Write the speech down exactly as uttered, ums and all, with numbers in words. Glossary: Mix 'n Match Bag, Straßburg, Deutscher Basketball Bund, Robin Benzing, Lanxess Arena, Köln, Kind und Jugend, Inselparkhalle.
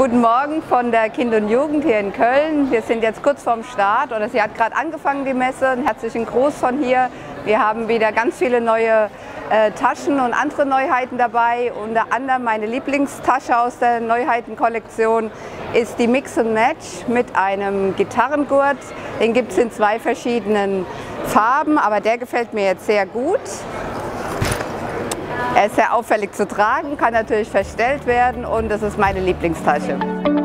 Guten Morgen von der Kind und Jugend hier in Köln. Wir sind jetzt kurz vorm Start, oder sie hat gerade angefangen, die Messe. Einen herzlichen Gruß von hier. Wir haben wieder ganz viele neue äh, Taschen und andere Neuheiten dabei. Unter anderem meine Lieblingstasche aus der Neuheitenkollektion ist die Mix and Match mit einem Gitarrengurt. Den gibt es in zwei verschiedenen Farben, aber der gefällt mir jetzt sehr gut. Er ist sehr auffällig zu tragen, kann natürlich verstellt werden und das ist meine Lieblingstasche.